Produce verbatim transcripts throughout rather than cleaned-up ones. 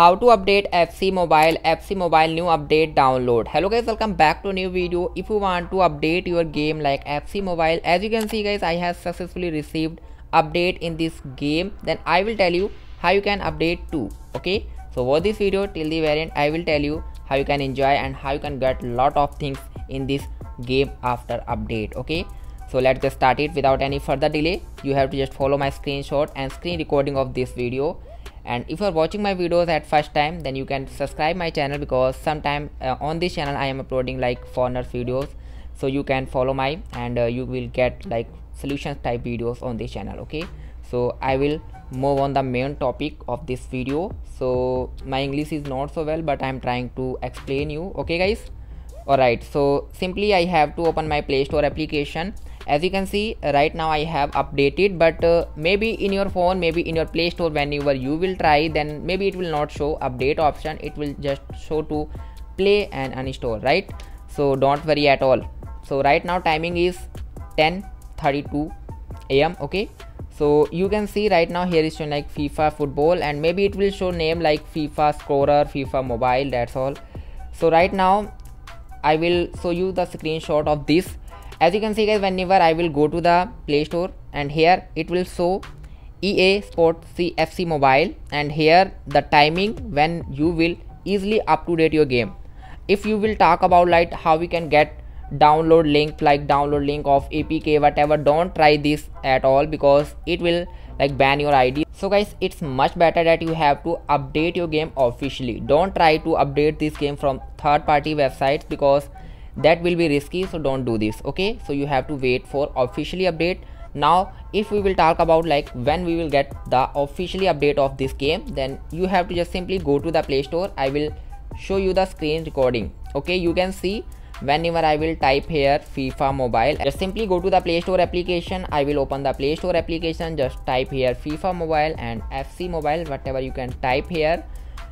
how to update F C Mobile, F C Mobile new update download. Hello guys, welcome back to a new video. If you want to update your game like F C Mobile, as you can see guys, I have successfully received update in this game. Then I will tell you how you can update too. Okay, so watch this video till the very end. I will tell you how you can enjoy and how you can get lot of things in this game after update. Okay, so let's just start it without any further delay. You have to just follow my screenshot and screen recording of this video. And if you are watching my videos at first time, then you can subscribe my channel, because sometime uh, on this channel I am uploading like foreigners videos, so you can follow my and uh, you will get like solutions type videos on this channel. Okay, so I will move on the main topic of this video. So my English is not so well, but I am trying to explain you. Okay guys, alright, so simply I have to open my Play Store application. As you can see right now I have updated, but uh, maybe in your phone, maybe in your Play Store, whenever you will try, then maybe it will not show update option. It will just show to play and uninstall, right? So don't worry at all. So right now timing is ten thirty-two A M Okay, so you can see right now here is showing like FIFA football, and maybe it will show name like FIFA scorer, FIFA mobile, that's all. So right now I will show you the screenshot of this. As you can see guys, whenever I will go to the Play Store, and here it will show E A Sports F C Mobile, and here the timing when you will easily up to date your game. If you will talk about like how we can get download link, like download link of A P K, whatever, don't try this at all, because it will like ban your I D. So guys, it's much better that you have to update your game officially. Don't try to update this game from third party websites, because that will be risky, so don't do this. Okay, so you have to wait for officially update. Now if we will talk about like when we will get the officially update of this game, then you have to just simply go to the Play Store. I will show you the screen recording. Okay, you can see whenever I will type here FIFA Mobile, just simply go to the Play Store application. I will open the Play Store application, just type here FIFA Mobile and F C Mobile, whatever you can type here.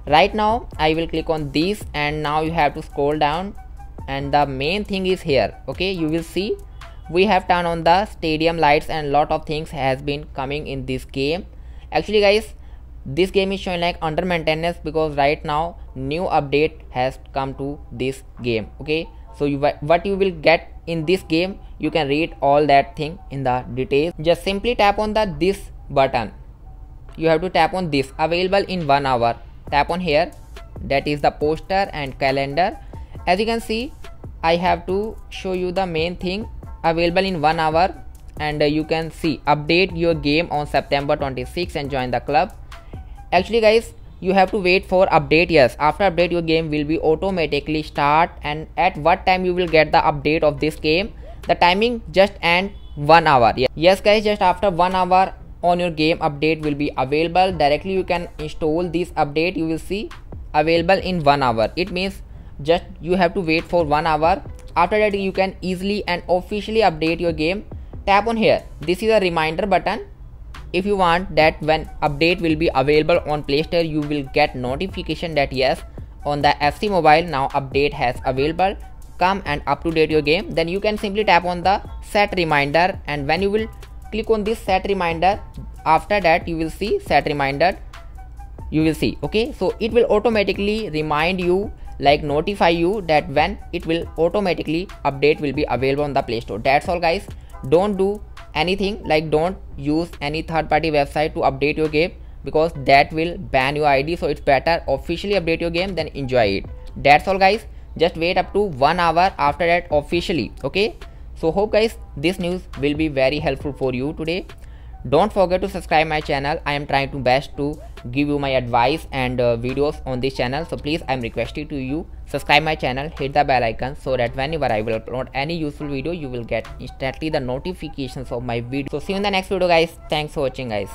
Right now I will click on this, and now you have to scroll down, and the main thing is here. Okay, you will see we have turned on the stadium lights, and lot of things has been coming in this game. Actually guys, this game is showing like under maintenance, because right now new update has come to this game. Okay, so you, what you will get in this game, you can read all that thing in the details. Just simply tap on the this button. You have to tap on this available in one hour. Tap on here, that is the poster and calendar. As you can see, I have to show you the main thing, available in one hour, and uh, you can see update your game on September twenty-sixth and join the club. Actually guys, you have to wait for update. Yes, after update your game will be automatically start, and at what time you will get the update of this game, the timing just end one hour. Yes guys, just after one hour on your game update will be available. Directly you can install this update. You will see available in one hour. It means just you have to wait for one hour. After that you can easily and officially update your game. Tap on here, this is a reminder button. If you want that when update will be available on Play Store, you will get notification that yes, on the F C Mobile now update has available, come and up to date your game. Then you can simply tap on the set reminder, and when you will click on this set reminder, after that you will see set reminder, you will see. Okay, so it will automatically remind you, like notify you that when it will automatically update will be available on the Play Store. That's all guys. Don't do anything, like don't use any third party website to update your game, because that will ban your I D. So it's better officially update your game, then enjoy it. That's all guys, just wait up to one hour, after that officially. Okay, so hope guys this news will be very helpful for you today. Don't forget to subscribe my channel. I am trying to best to give you my advice and uh, videos on this channel, so please I am requesting to you subscribe my channel, hit the bell icon, so that whenever I will upload any useful video you will get instantly the notifications of my video. So see you in the next video guys. Thanks for watching guys.